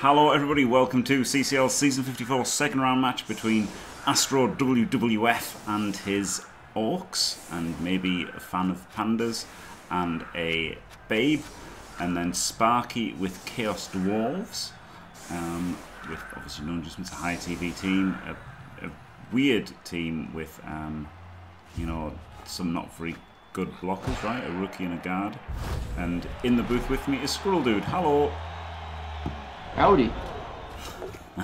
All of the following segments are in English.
Hello everybody, welcome to CCL Season 54 second round match between Astro WWF and his orcs, and maybe a fan of pandas and a babe, and then Sparky with Chaos Dwarves, with obviously known just as a high TV team, a weird team with, you know, some not very good blockers, right? A rookie and a guard. And in the booth with me is Squirrel Dude. Hello. Howdy.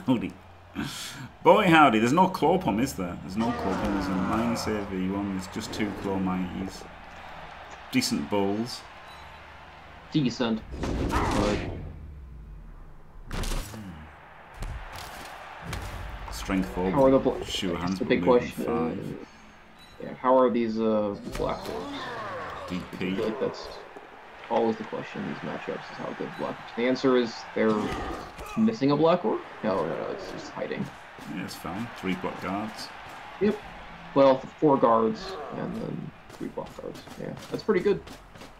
Howdy. Boy howdy, there's no claw pom, is there? There's no claw pom, there's a mine save V1, there's just two claw mighties. Decent bowls. Decent. Strength 4. How are the shoe hands? That's a big question. Yeah, how are these black dwarves? DP. I feel like that's always the question in these matchups, is how good black orcs. The answer is they're missing a black orc? No, it's just hiding. Yeah, it's fine. 3 block guards. Yep. Well, 4 guards and then 3 block guards. Yeah, that's pretty good.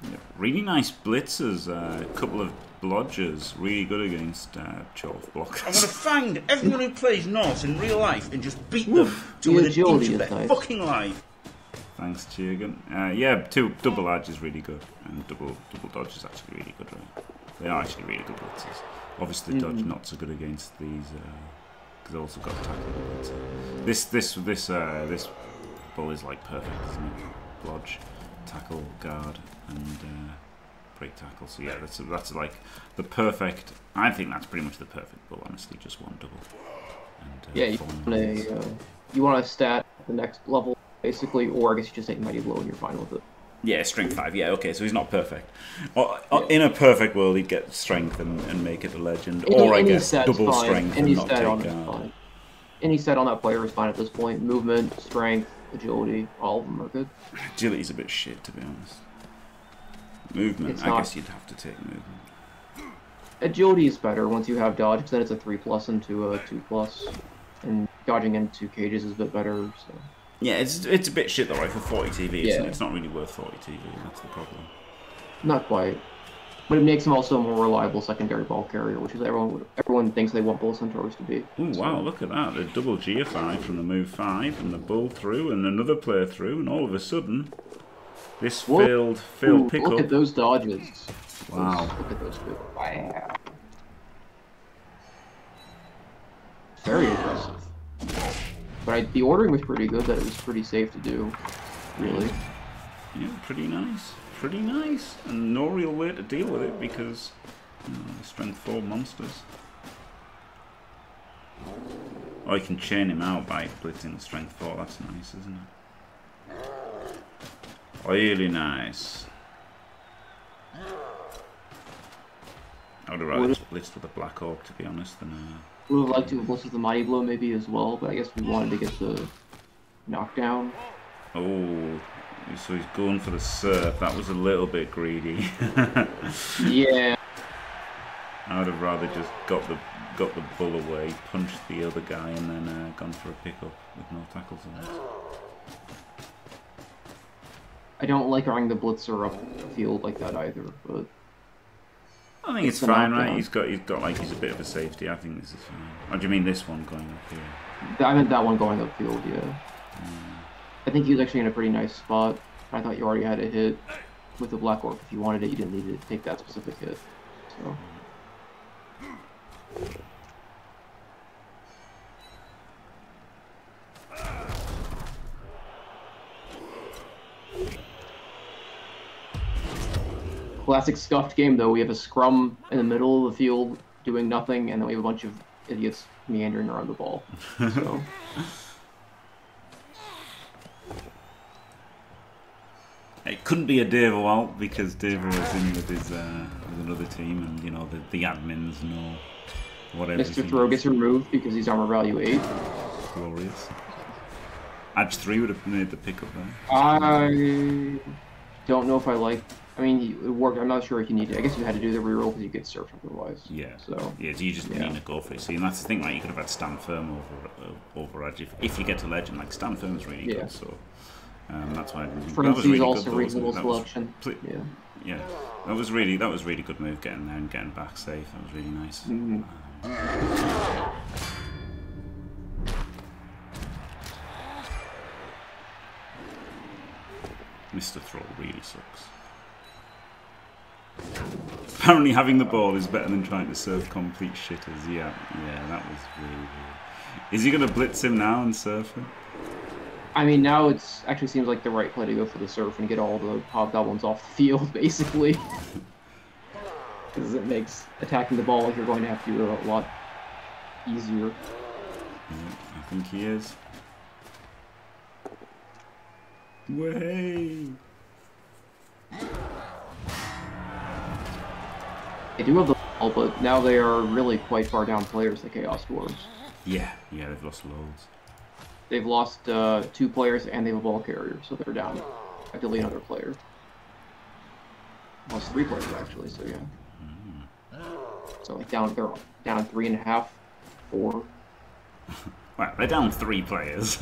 Yeah. Really nice blitzers, a couple of blodgers, really good against 12 blockers. I'm going to find everyone who plays Norse in real life and just beat them to within an inch of their fucking life. Thanks, Chirgun. Yeah, 2 double edge is really good, and double dodge is actually really good, right? They are actually really good blitzers. Obviously, dodge not so good against these, because also got tackle blitzer. This bull is like perfect, isn't it? Blodge, tackle, guard, and break tackle. So yeah, that's like the perfect. I think that's pretty much the perfect bull, honestly. Just 1 double. And, yeah, you want to stat the next level. Basically, or I guess you just take Mighty Blow and you're fine with it. Yeah, strength 5, yeah, okay, so he's not perfect. Or, in a perfect world, he'd get strength and make it a legend. Or I guess double fine. Strength any and not take out. Any stat on that player is fine at this point. Movement, strength, agility, all of them are good. Agility's a bit shit, to be honest. Movement, I guess you'd have to take movement. Agility is better once you have dodge, because then it's a 3+ into a 2+. And dodging into cages is a bit better, so... Yeah, it's a bit shit though, right, for 40 TV, isn't it? It's not really worth 40 TV, that's the problem. Not quite. But it makes him also a more reliable secondary ball carrier, which is everyone thinks they want bull centaurs to be. Oh wow, look at that. The double GFI from the move 5, and the bull through, and another player through, and all of a sudden, this failed pickup. Look at those dodges. Wow. Look at those people. Wow. Very aggressive. But the ordering was pretty good, that it was pretty safe to do, really. Yeah, pretty nice. Pretty nice. And no real way to deal with it because, you know, strength 4 monsters. Oh, you can chain him out by blitzing strength 4. That's nice, isn't it? Really nice. I would have rather just blitzed with a black orc, to be honest, than a... We would have liked to have blitzed the Mighty Blow maybe as well, but I guess we wanted to get the knockdown. Oh, so he's going for the surf. That was a little bit greedy. Yeah. I would have rather just got the bull away, punched the other guy, and then gone for a pickup with no tackles on it. I don't like running the blitzer up the field like that either, but... I think it's fine, right? He's got like he's a bit of a safety. I think this is fine. Or do you mean this one going up here? I meant that one going upfield, yeah. I think he was actually in a pretty nice spot. I thought you already had a hit with the black orc. If you wanted it, you didn't need to take that specific hit. So. Classic scuffed game, though. We have a scrum in the middle of the field doing nothing, and then we have a bunch of idiots meandering around the ball. So. It couldn't be a Dave Walt because Dave was in with another team, and, you know, the admins know whatever. Mr. Throw gets removed because he's armor value 8. Glorious. Edge 3 would have made the pickup there. I don't know if I like... I mean, it worked. I'm not sure if you needed. I guess you had to do the reroll because you get surfed otherwise. Yeah. So. Yeah. So you just need to go for it. See, and that's the thing. Like, you could have had stand firm over edge if you get to legend. Like, stand firm is really good. So that's why. Frenzy is also reasonable selection. Yeah. Yeah. That was really good move getting there and getting back safe. That was really nice. Mr. Throw really sucks. Apparently having the ball is better than trying to serve complete shitters. Yeah, that was really weird. Is he going to blitz him now and serve him? I mean, now it actually seems like the right play to go for the serve and get all the hobgoblins off the field, basically. Because it makes attacking the ball like you're going to have to do a lot easier. Yeah, I think he is. Way! They do have the ball, but now they are really quite far down players, the Chaos Dwarves. Yeah, they've lost loads. They've lost 2 players and they have a ball carrier, so they're down. Ideally another player. Lost 3 players actually, so yeah. So like they're down 3.5, 4. Wow, they're down 3 players.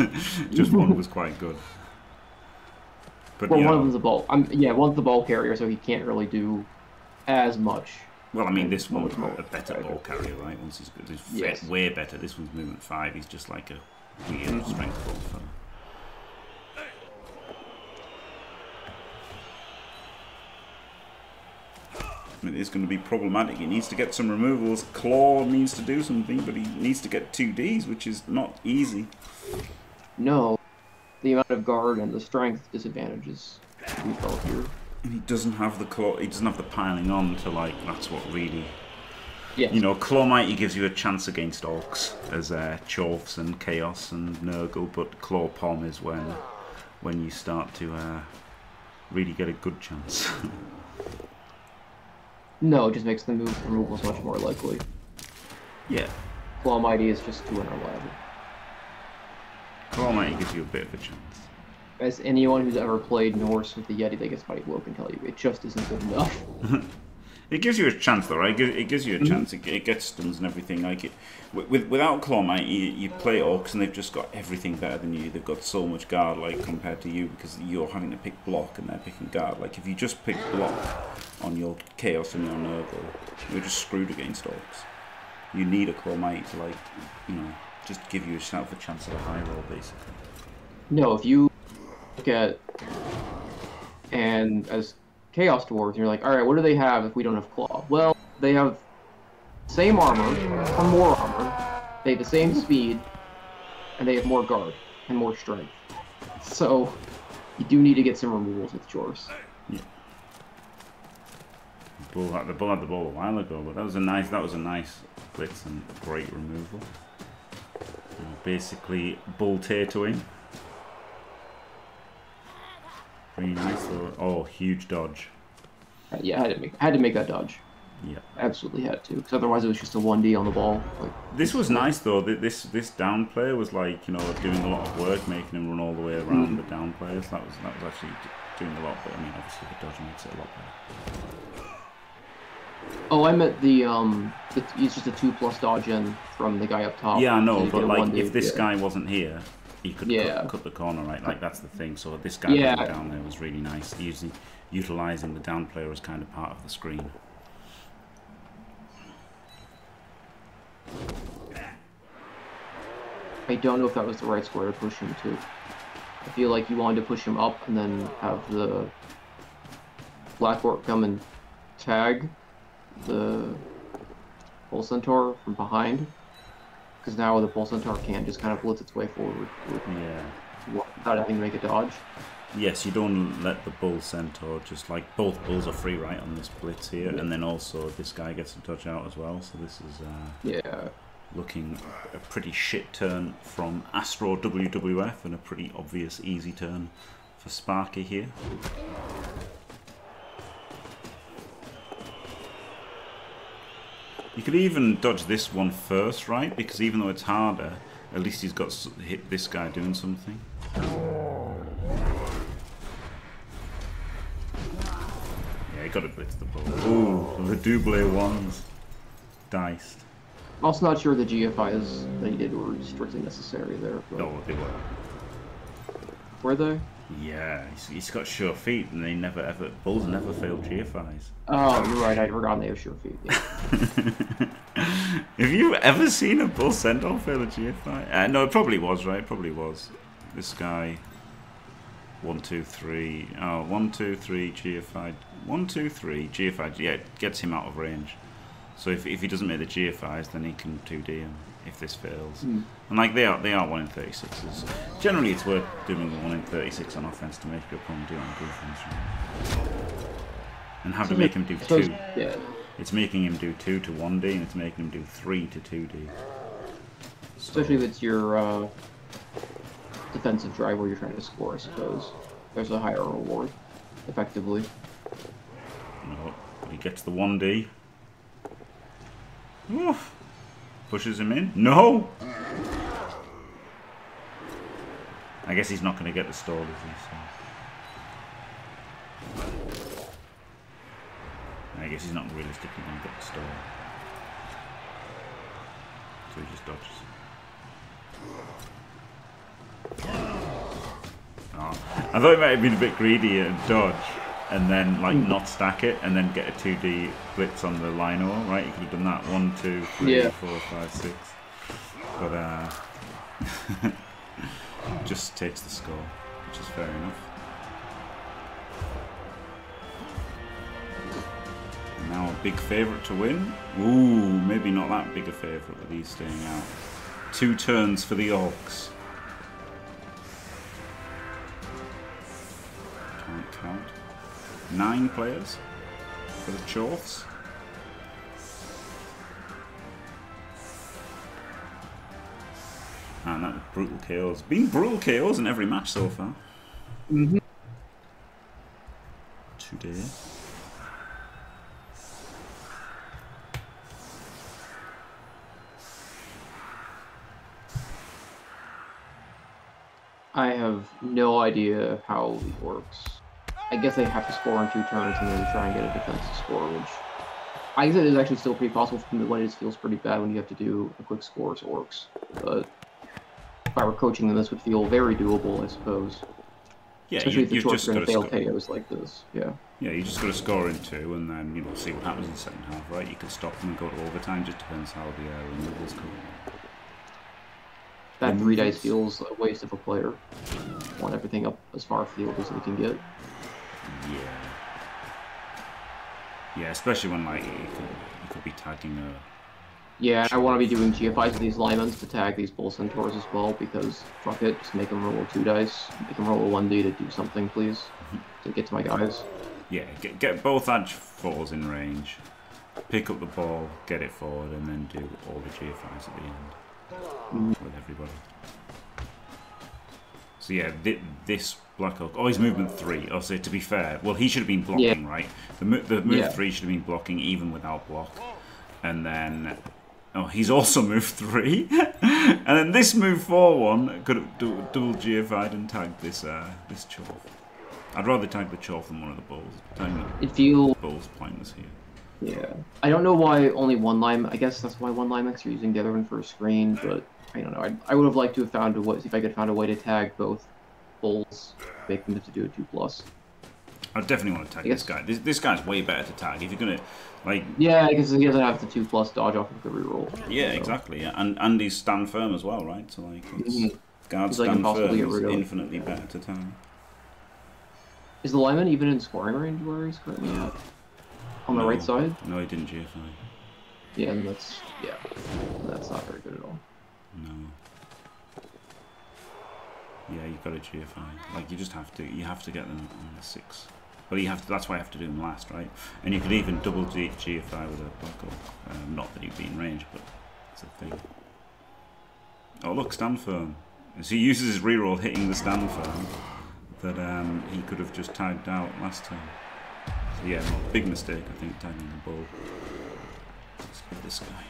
Just one was quite good. But, well, yeah. One of them's a ball. One's the ball carrier, so he can't really do as much. Well, I mean, this one's a better ball carrier, right? Once he's good, yes. Way better. This one's movement 5. He's just like a weird strength ball fella. It is going to be problematic. He needs to get some removals. Claw needs to do something, but he needs to get 2 Ds, which is not easy. No, the amount of guard and the strength disadvantages we felt here. And he doesn't have the claw. He doesn't have the piling on to like. That's what really. Yes. You know, Claw Mighty gives you a chance against orcs as Chorfs and Chaos and Nurgle, but Claw Palm is when you start to really get a good chance. No, it just makes the move removals much more likely. Yeah. Claw Mighty is just too unreliable. Claw Mighty gives you a bit of a chance. As anyone who's ever played Norse with the Yeti that gets Mighty Blow can tell you, it just isn't good enough. It gives you a chance though, right? It gives you a chance. It gets stuns and everything. Like it, without Claw Mighty, you play orcs and they've just got everything better than you. They've got so much guard, like compared to you, because you're having to pick block and they're picking guard. Like if you just pick block on your Chaos and your Nurgle, you're just screwed against orcs. You need a Claw Mighty to, like, you know, just give yourself a chance at a high roll, basically. No, if you look at and as Chaos Dwarves, and you're like, alright, what do they have if we don't have Claw? Well, they have same armor, or more armor, they have the same speed, and they have more guard, and more strength. So, you do need to get some removals with Dwarves. Yeah. The ball had the ball a while ago, but that was a nice blitz and great removal. And basically, bull tatoing. Pretty nice though. Oh, huge dodge. Yeah, I had to make that dodge. Yeah. Absolutely had to, because otherwise it was just a 1D on the ball. Like, this was nice though. This down player was like, you know, doing a lot of work, making him run all the way around the down players. That was actually doing a lot, but I mean, obviously the dodge makes it a lot better. Oh, I meant the it's just a 2+ dodge in from the guy up top. Yeah, I know, but like if this guy wasn't here, he could cut the corner, right? Like, that's the thing. So this guy down there was really nice. Usually utilising the down player as kind of part of the screen. I don't know if that was the right square to push him to. I feel like you wanted to push him up and then have the Black Orc come and tag the Bull Centaur from behind. Because now the Bull Centaur can just kind of blitz its way forward without having to make a dodge. Yes, you don't let the Bull Centaur just, like, both bulls are free, right, on this blitz here, and then also this guy gets a dodge out as well, so this is looking a pretty shit turn from Astro WWF and a pretty obvious easy turn for Sparky here. You could even dodge this one first, right? Because even though it's harder, at least he's got hit this guy doing something. Yeah, he got to blitz the ball. Ooh, the double ones. Diced. I'm also not sure the GFIs that he did were strictly necessary there. No, they were. Were they? Yeah, he's got sure feet, and they never ever bulls never fail GFIs. Oh, you're right. I'd forgotten they have sure feet. Yeah. Have you ever seen a bull send off at a GFI? No, it probably was, right? It probably was. This guy. 1, 2, 3. Oh, 1, 2, 3. GFI. 1, 2, 3. GFI. Yeah, it gets him out of range. So if he doesn't make the GFIs, then he can 2D him if this fails. Mm. And like they are 1 in 36s. Generally, it's worth doing the 1 in 36 on offense to make a good problem do on defense. And have to make him do 2. Yeah. It's making him do 2 to 1D, and it's making him do 3 to 2D. So. Especially if it's your defensive drive where you're trying to score, I suppose. There's a higher reward, effectively. No, he gets the 1D. Oof. Pushes him in. No! I guess he's not going to get the stall, is he? So. I guess he's not realistically going to get the stall. So he just dodges. Oh. I thought it might have been a bit greedy and dodge, and then like not stack it, and then get a 2D blitz on the lino, right? You could have done that 1, 2, 3, yeah. 4, 5, 6. But just takes the score, which is fair enough. Now a big favourite to win. Ooh, maybe not that big a favourite with these staying out. 2 turns for the Orcs. Can't count. 9 players for the Chorfs. And that was brutal KOs. Been brutal KOs in every match so far. Mm-hmm. Today. I have no idea how it works. I guess they have to score on 2 turns and then try and get a defensive score, which I guess it is actually still pretty possible for me when it feels pretty bad when you have to do a quick score as Orcs. But if I were coaching them, this would feel very doable, I suppose. Yeah, especially if the Chorfs are going to fail KOs like this. Yeah. Yeah, you just got to score in 2 and then, you know, see what happens in the second half, right? You can stop them and go to overtime. Just depends how the renewables come. That 3 dice feels a waste of a player. Want everything up as far field as they can get. Yeah. Yeah, especially when like you could be tagging a. Yeah, I want to be doing GFIs with these linemen to tag these bull centaurs as well because fuck it, just make them roll 2 dice, make them roll a 1D to do something, please, to get to my guys. Yeah, get both edge 4s in range, pick up the ball, get it forward, and then do all the GFIs at the end. With everybody. So yeah, this Black Hawk. Oh, he's movement 3. Oh, so to be fair, well, he should have been blocking, yeah. Right? The move 3 should have been blocking even without block. And then, oh, he's also move 3. And then this move 4-1 could have double GFI'd and tagged this Chorf. I'd rather tag the Chorf than one of the bulls. The bulls pointless here. Yeah, I don't know why only one lineman. I guess that's why one lineman are using the other one for a screen, but I don't know. I would have liked to have found a way, if I could have found a way to tag both bulls, make them have to do a 2+. I definitely want to tag this guy. This guy's way better to tag if you're gonna like. Yeah, because he doesn't have the 2+ dodge off of the reroll. Yeah, so. Exactly. Yeah. And he's stand firm as well, right? So like, guard stand firm is infinitely better to tag. Is the lineman even in scoring range where he's currently at? On the right side? No, he didn't GFI. Yeah, and that's not very good at all. No. Yeah, you've got to GFI. Like, you just have to. You have to get them on the 6. Well, you have to. That's why I have to do them last, right? And you could even double GFI with a buckle. Not that he'd be in range, but it's a thing. Oh, look, stand firm. As he uses his reroll hitting the stand firm that he could have just tagged out last time. So yeah, big mistake, I think, tagging the ball. Let's get this guy.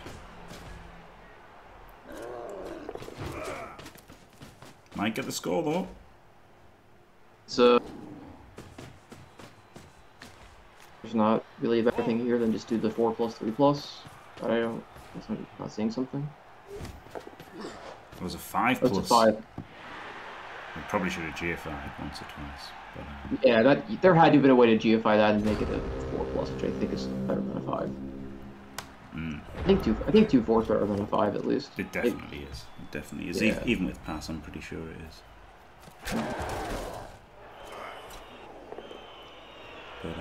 Might get the score, though. So, there's not really a better thing here than just do the 4+, 3+. But I don't... I guess I'm not seeing something. It was a 5+. It's a 5. I probably should have GFI'd once or twice. But, yeah, there had to have been a way to GFI that and make it a 4+, which I think is better than a 5. Mm. I think 2-4 is better than a 5 at least. It definitely is. It definitely is. Yeah. Even with pass, I'm pretty sure it is. But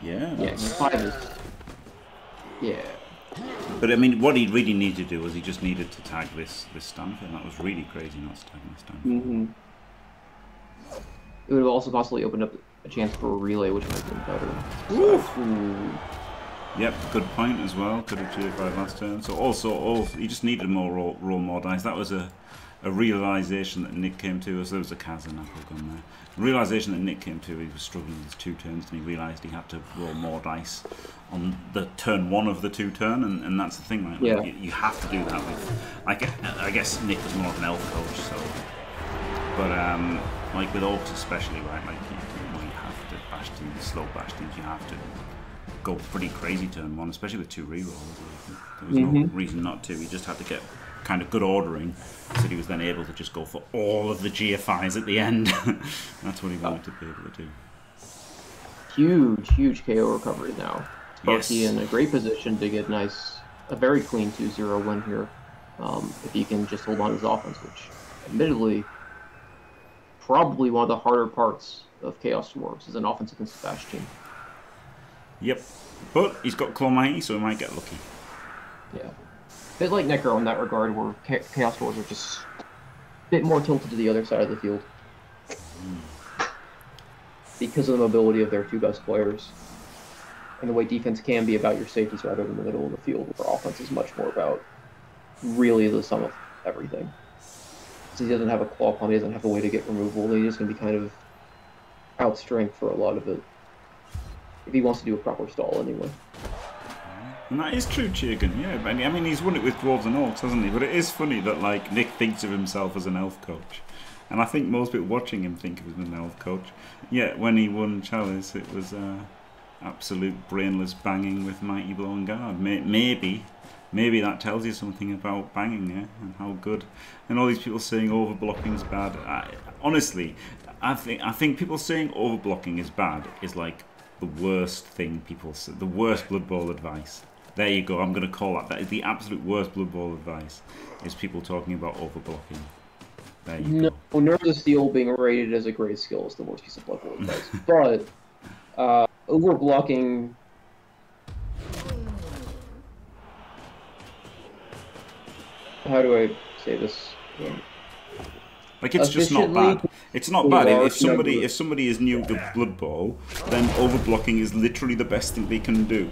yeah, 5 is. Yeah. But I mean, what he really needed to do was he just needed to tag this Stanford. That was really crazy not to tag this Stanford. Mm-hmm. It would have also possibly opened up a chance for a relay, which might have been better. Ooh. Yep, good point as well. Could have 2-5 last turn. So he just needed more roll more dice. That was a realization that Nick came to. So there was a Kazan apple gun there. The realization that Nick came to, he was struggling with his 2 turns, and he realized he had to roll more dice on the turn 1 of the 2 turn, and that's the thing. Like, yeah. you have to do that with. I guess Nick was more of an elf coach, so. But like with orcs especially, right? Like you have to bash teams, slow bash teams. You have to go pretty crazy turn 1, especially with 2 rerolls. There was no reason not to. He just had to get kind of good ordering, so he was then able to just go for all of the GFIs at the end. That's what he wanted to be able to do. Huge KO recovery now. Sparky in a great position to get a very clean 2-0 win here, if he can just hold on to his offense, which admittedly probably one of the harder parts of Chaos Dwarves is an offense against Sebastian. Yep, but he's got Claw Mighty, so he might get lucky. Yeah, a bit like Necro in that regard, where Chaos Dwarves are just a bit more tilted to the other side of the field because of the mobility of their 2 best players and the way defense can be about your safeties rather than the middle of the field, where offense is much more about really the sum of everything. He doesn't have a claw pump, he doesn't have a way to get removal, he's just going to be kind of out-strength for a lot of it, if he wants to do a proper stall anyway. And that is true, Chirgun, yeah. I mean, he's won it with Dwarves and Orcs, hasn't he? But it is funny that, like, Nick thinks of himself as an elf coach. And I think most people watching him think of him as an elf coach. Yet, when he won Chalice, it was absolute brainless banging with Mighty Blow and Guard. Maybe that tells you something about banging, yeah, and how good. And all these people saying overblocking is bad. Honestly, I think people saying overblocking is bad is like the worst thing people say. The worst Blood Bowl advice. There you go. I'm going to call that. That is the absolute worst Blood Bowl advice. Is people talking about overblocking. There you go. Well, Nerves of Steel being rated as a great skill is the worst piece of Blood Bowl advice. But overblocking. How do I say this? Yeah. Like, it's just not bad. It's not bad. If somebody is new to Blood Bowl, then overblocking is literally the best thing they can do.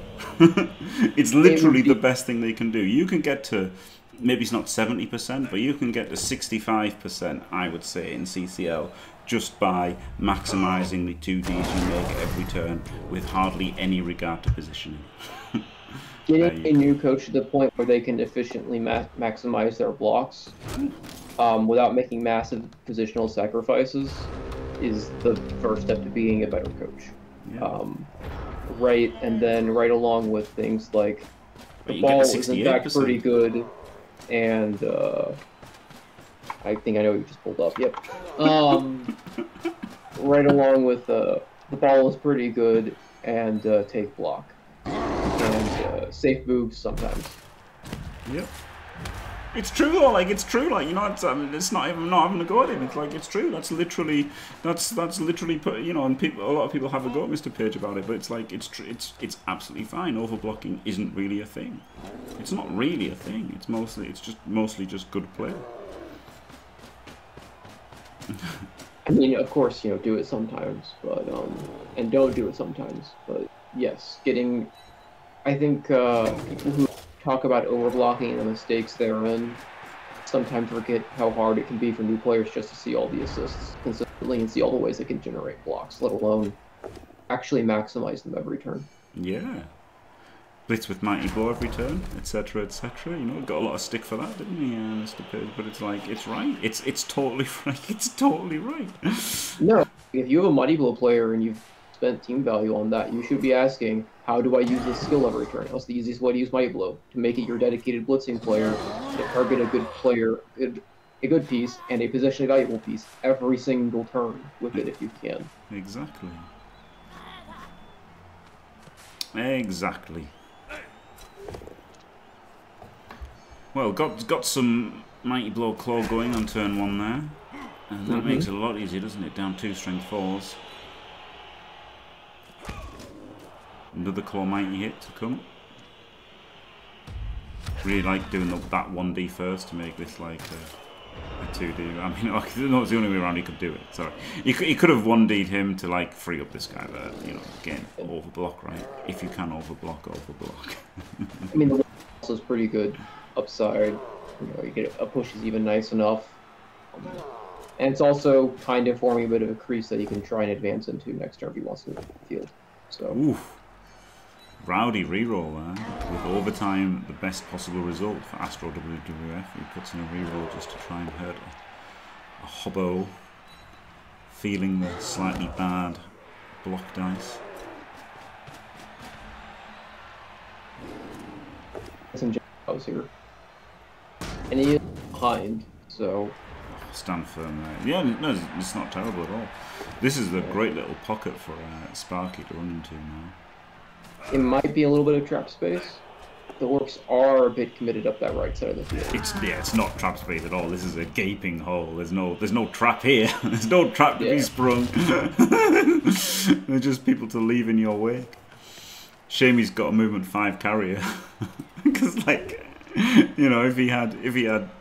It's literally the best thing they can do. You can get to, maybe it's not 70%, but you can get to 65%, I would say, in CCL, just by maximizing the 2Ds you make every turn with hardly any regard to positioning. Getting a new coach to the point where they can efficiently maximize their blocks without making massive positional sacrifices is the first step to being a better coach. Yeah. Right, and then right along with things like the ball is in fact pretty good, and I think I know what you just pulled up. Yep. Right along with the ball is pretty good, and take block. And safe moves sometimes. Yep. It's true though, like it's true, like, you know, it's not even not having a go at him. It's like, it's true. That's literally put, you know, and people, a lot of people have a go at Mr. Page about it, but it's like, it's absolutely fine. Overblocking isn't really a thing. It's not really a thing. It's mostly just good play. I mean, of course, you know, do it sometimes, but and don't do it sometimes, but yes, I think people who talk about overblocking and the mistakes therein sometimes forget how hard it can be for new players just to see all the assists consistently and see all the ways they can generate blocks, let alone actually maximize them every turn. Yeah. Blitz with Mighty Blow every turn, etc., etc. You know, got a lot of stick for that, didn't he, Mr. Pig? But it's like, it's right. It's totally right. It's totally right. No, if you have a Mighty Blow player and you've spent team value on that, you should be asking, how do I use this skill every turn? That's the easiest way to use Mighty Blow, to make it your dedicated blitzing player, to target a good player, a good piece, and a positionally valuable piece every single turn with it if you can. Exactly. Well, got some Mighty Blow Claw going on turn one there. And that makes it a lot easier, doesn't it? Down two strength fours. Another Claw Mighty hit to come. Really like doing that 1D first to make this like a 2D. I mean, like, that's the only way around he could do it. Sorry, he could have 1D'd him to like free up this guy, but you know, again, overblock, right? If you can overblock. I mean, the also is pretty good upside. You know, you get a push is even nice enough, and it's also kind of forming a bit of a crease that you can try and advance into next turn if he wants to the field. So. Oof. Rowdy reroll there, with overtime the best possible result for Astro WWF, who puts in a reroll just to try and hurt a hobbo, feeling the slightly bad block dice. I was here, and he is behind, so... Stand firm there. Yeah, no, it's not terrible at all. This is the great little pocket for Sparky to run into now. It might be a little bit of trap space. The orcs are a bit committed up that right side of the field. It's not trap space at all. This is a gaping hole. There's no trap here. There's no trap to be sprung. There's just people to leave in your wake. Shame he's got a movement 5 carrier, because like, you know, if he had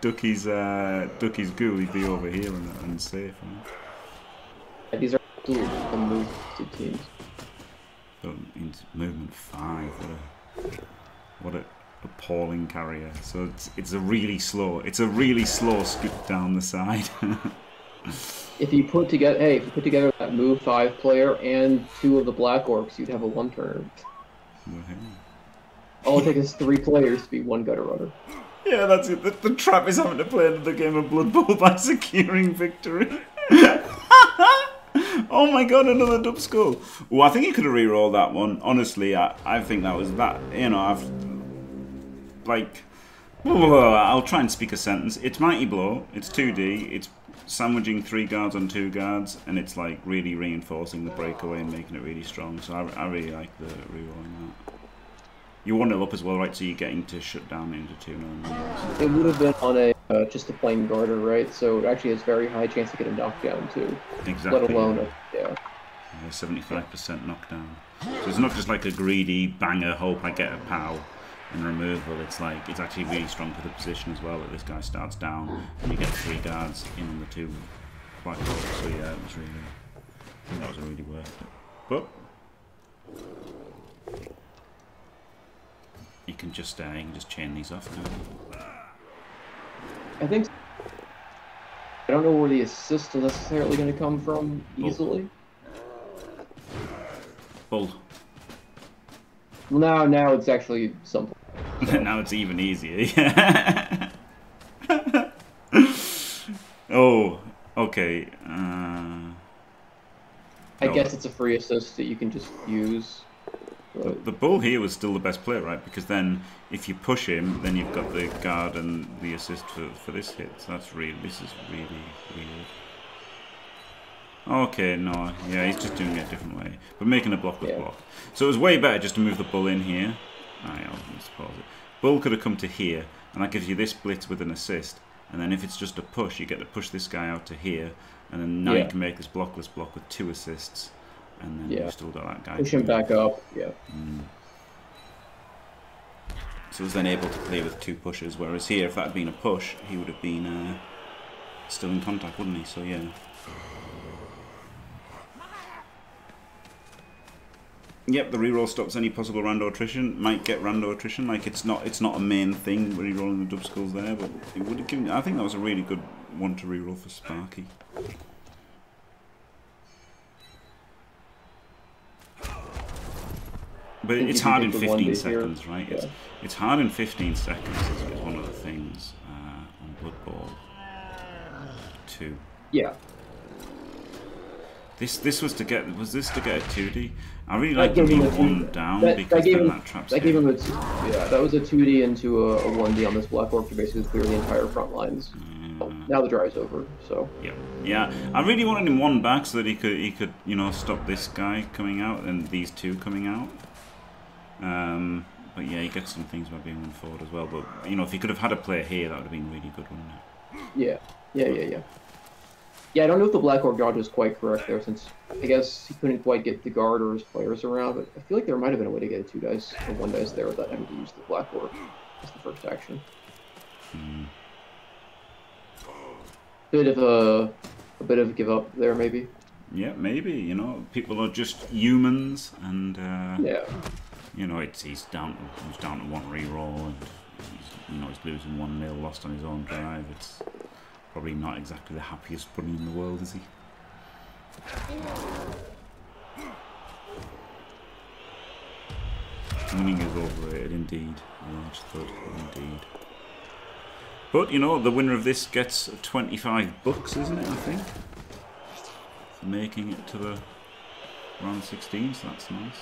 Ducky's goo, he'd be over here and safe. Yeah, these are the move to teams. Movement 5, what a appalling carrier. So it's a really slow scoop down the side. if you put together that move 5 player and 2 of the black orcs, you'd have a 1-turner. Okay. All it takes is 3 players to be 1 gutter runner. Yeah, that's it. The trap is having to play another game of Blood Bowl by securing victory. Oh my god, another dub skull. Well, I think he could have re-rolled that one. Honestly, I think that was that. You know, I've... Like... I'll try and speak a sentence. It's Mighty Blow. It's 2D. It's sandwiching 3 guards on 2 guards. And it's, like, really reinforcing the breakaway and making it really strong. So I really like the re-rolling that. You 1-0 up as well, right? So you're getting to shut down into 2-0. It would have been on a just a plain garter, right? So it actually has very high chance to get a knockdown too. Exactly. Let alone a 75% knockdown. So it's not just like a greedy banger. Hope I get a pow and removal. It's like it's actually really strong for the position as well. That this guy starts down and you get 3 guards in on the 2 black holes. So yeah, it was really. I think that was really worth it. But. You can just chain these off now. I think so. I don't know where the assists are necessarily going to come from easily. Bull. Well, now it's actually simple. So. Now it's even easier. Yeah. Oh, okay. I guess it's a free assist that you can just use. The bull here was still the best play, right? Because then, if you push him, then you've got the guard and the assist for this hit. So that's really, this is really weird. Okay, no, yeah, he's just doing it a different way, but making a block with block. So it was way better just to move the bull in here. Alright, I'll just pause it. Bull could have come to here, and that gives you this blitz with an assist. And then if it's just a push, you get to push this guy out to here, and then now you can make this blockless block with 2 assists. And then you've still got that guy. Push him back up, So he's then able to clear with 2 pushes, whereas here, if that had been a push, he would have been still in contact, wouldn't he? So, yeah. Yep, the reroll stops any possible rando attrition. Might get rando attrition. Like, it's not a main thing, rerolling the dub skulls there, but it would have given... I think that was a really good one to reroll for Sparky. But it's hard in 15 seconds, right? Yeah. It's hard in 15 seconds is one of the things on Blood Bowl 2. Yeah. This was to get a 2D? I really like to move one down because then that traps. That was a 2D into a 1D on this black orc to basically clear the entire front lines. Now the drive's over, so yeah. I really wanted him one back so that he could you know stop this guy coming out and these 2 coming out. But yeah, he gets some things by being one forward as well. But, you know, if he could have had a play here, that would have been really good, wouldn't it? Yeah. Yeah, I don't know if the Black Orc dodge was quite correct there, since I guess he couldn't quite get the guard or his players around, but I feel like there might have been a way to get a 2 dice or 1 dice there without having to use the Black Orc as the first action. Bit of a give up there, maybe. Yeah, maybe. You know, people are just humans, and yeah, you know, he's down to 1 reroll, and he's, you know, he's losing 1-0, lost on his own drive. It's probably not exactly the happiest bunny in the world, is he? Winning is overrated, indeed. Large thought, indeed. But, you know, the winner of this gets $25, isn't it, I think? For making it to the round 16, so that's nice.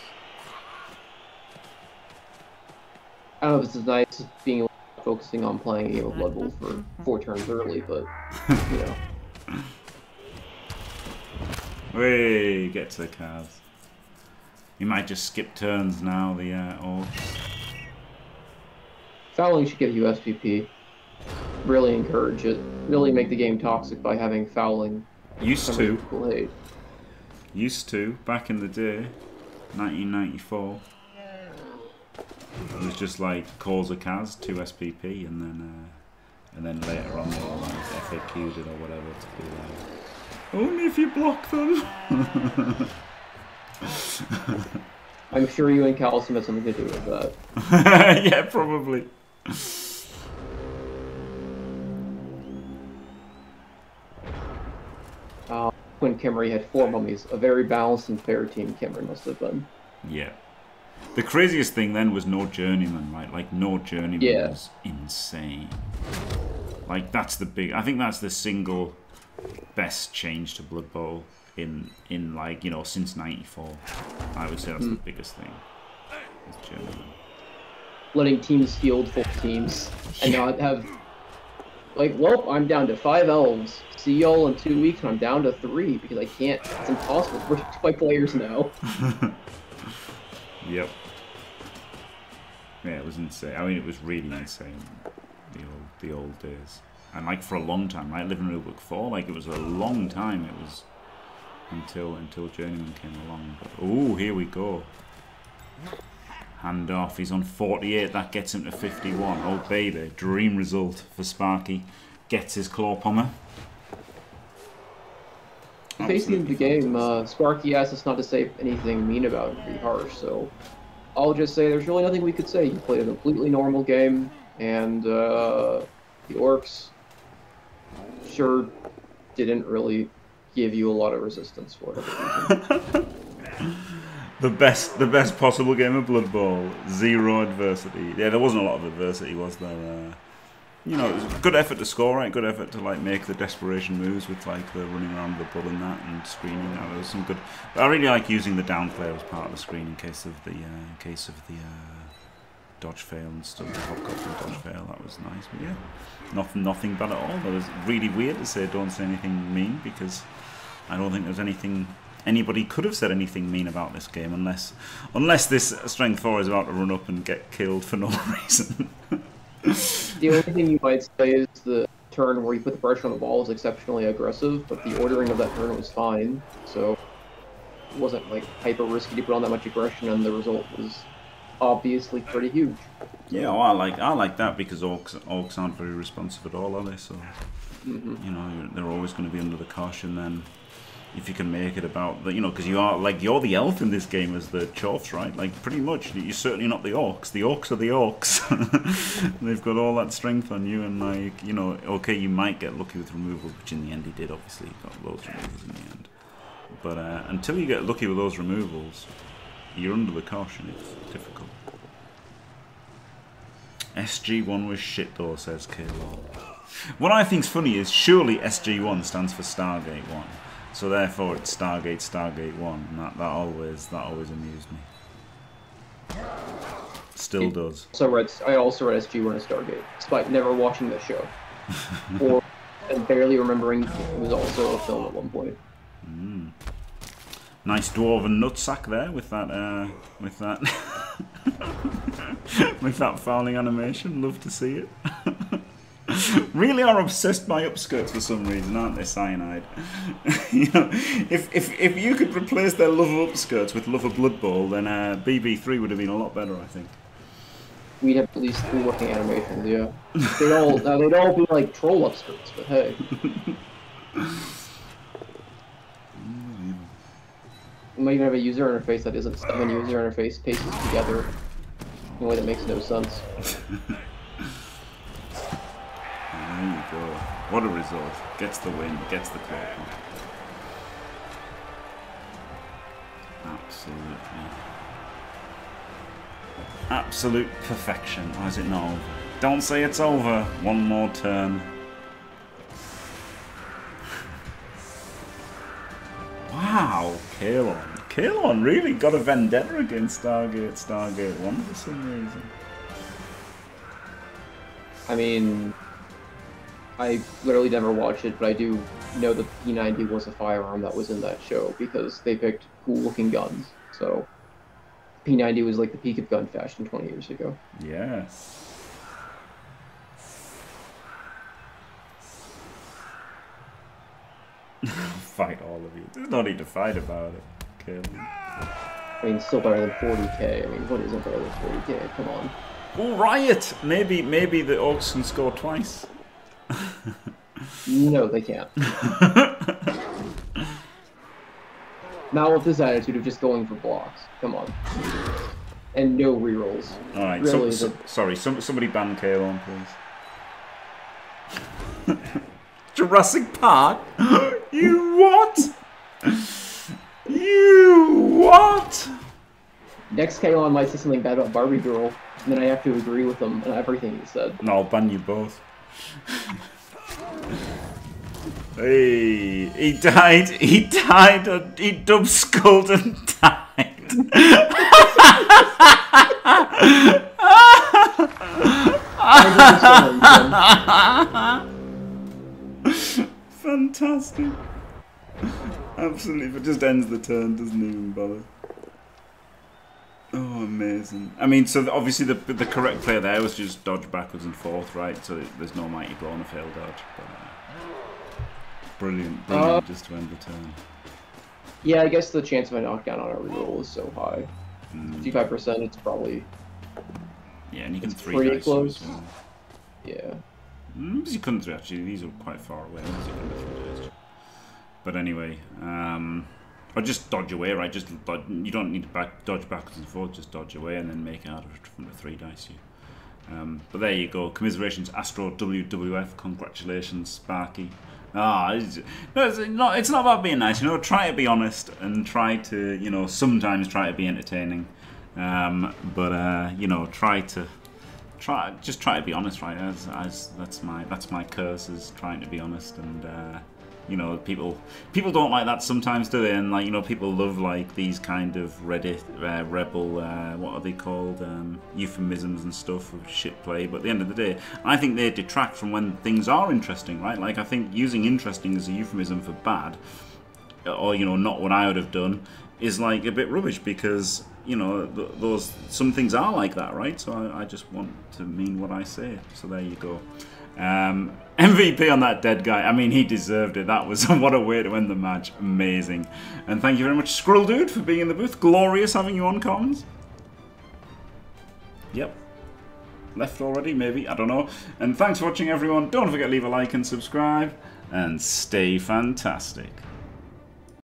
I don't know if it's as nice as being focusing on playing a game of Blood Bowl for 4 turns early, but, you know. Hey, get to the cards. You might just skip turns now, the orcs. Fouling should give you SVP. Really encourage it. Really make the game toxic by having fouling. Used to. Back in the day, 1994. It was just like Cause of Kaz, 2 SPP, and then later on they all like FAQ'd it or whatever to be like, only if you block them. I'm sure you and Callison had something to do with that. Yeah, probably. When Kimmery had 4 mummies, a very balanced and fair team Kimmery must have been. Yeah. The craziest thing then was no journeyman, right? Like, no journeyman was insane. Like, that's the big... I think that's the single best change to Blood Bowl in like, you know, since 94. I would say that's the biggest thing. Is journeyman. Letting teams field full teams and not have... Like, well, I'm down to 5 elves. See y'all in 2 weeks, and I'm down to 3 because I can't. It's impossible to protect my players now. Yep. Yeah, it was insane. I mean, it was really insane. The old days, and like for a long time, right? Living in Rulebook 4, like it was a long time. It was until Journeyman came along. Oh, here we go. Hand off. He's on 48. That gets him to 51. Oh baby, dream result for Sparky. Gets his claw pommer. Basically, in the game, Sparky asked us not to say anything mean about it or be harsh, so I'll just say there's really nothing we could say. You played a completely normal game, and the orcs sure didn't really give you a lot of resistance for it. The best possible game of Blood Bowl. 0 adversity. Yeah, there wasn't a lot of adversity, was there? You know, it was a good effort to score, right? Good effort to, like, make the desperation moves with, like, the running around the ball and that and screening. There was some good... But I really like using the down player as part of the screen in case of the dodge fail and stuff. The Hobgoblin dodge fail, that was nice. But, yeah, nothing bad at all. But it was really weird to say don't say anything mean because I don't think there was anything... Anybody could have said anything mean about this game unless this Strength 4 is about to run up and get killed for no reason. The only thing you might say is the turn where you put the pressure on the ball is exceptionally aggressive, but the ordering of that turn was fine, so it wasn't like hyper risky to put on that much aggression, and the result was obviously pretty huge. So. Yeah, well, I like that because orcs aren't very responsive at all, are they? So you know they're always going to be under the caution. Then if you can make it about the, you know, because you are like you're the elf in this game as the Chorfs, right? Like pretty much, you're certainly not the orcs. The orcs are the orcs. They've got all that strength on you, and like you know, okay, you might get lucky with removal, which in the end he did. Obviously, he got loads of removals in the end. But until you get lucky with those removals, you're under the caution. It's difficult. SG1 was shit though, says Kaylon. What I think's funny is surely SG1 stands for Stargate 1. So therefore, it's Stargate 1, and that always amused me. Still does. I also read SG1 and Stargate, despite never watching the show, and barely remembering it was also a film at one point. Nice dwarven nutsack there with that with that fouling animation. Love to see it. Really are obsessed by upskirts for some reason, aren't they, Cyanide? You know, if you could replace their love of upskirts with love of Blood Bowl, then BB3 would have been a lot better, I think. We'd have at least three working animations, yeah. They'd all be like troll upskirts, but hey. We might even have a user interface that isn't seven user interface paces together in a way that makes no sense. There you go. What a result. Gets the win, gets the call. Absolutely. Absolute perfection. Why is it not over? Don't say it's over. One more turn. Wow, Kaylon. Kaylon really got a vendetta against Stargate 1 for some reason. I mean, I literally never watched it, but I do know that P90 was a firearm that was in that show because they picked cool-looking guns. So P90 was like the peak of gun fashion 20 years ago. Yes. I'll fight all of you. There's no need to fight about it. Okay. I mean, still better than 40k. I mean, what isn't better than 40k? Come on. Oh, Riot! Maybe the Orcs can score twice. No, they can't. Not with this attitude of just going for blocks. Come on. And no rerolls. Alright, really, sorry, somebody ban Kaylon, please. Jurassic Park? You what? You what? Next Kaylon might say something bad about Barbie Girl, and then I have to agree with him on everything he said. No, I'll ban you both. Hey, he died. He died. He dub skulled and died. Fantastic. Absolutely, but just ends the turn. Doesn't even bother. Oh, amazing. I mean, so obviously the correct play there was just dodge backwards and forth, right? So there's no mighty blow on a failed dodge. But, brilliant, just to end the turn. Yeah, I guess the chance of a knockdown on a reroll is so high. 55%, it's probably... Yeah, and you can three pretty close. Well. Yeah. You couldn't do actually. These are quite far away. But anyway, or just dodge away, right? Just you don't need to dodge backwards and forwards. Just dodge away and then make it out of it from the three dice. But there you go. Commiserations, Astro WWF. Congratulations, Sparky. Ah, it's not about being nice. You know, try to be honest and try to, you know, sometimes try to be entertaining. You know, just try to be honest, right? That's my curse, is trying to be honest and. You know, people don't like that sometimes, do they? And like, you know, people love like these kind of Reddit rebel, what are they called, euphemisms and stuff of shit play. But at the end of the day, I think they detract from when things are interesting, right? Like I think using "interesting" as a euphemism for bad, or you know, not what I would have done, is like a bit rubbish because you know those some things are like that, right? So I just want to mean what I say. So there you go. MVP on that dead guy. I mean, he deserved it. That was what a way to end the match. Amazing. And thank you very much, Squirrel Dude, for being in the booth. Glorious having you on, Commons. Yep. Left already, maybe. I don't know. And thanks for watching, everyone. Don't forget to leave a like and subscribe. And stay fantastic.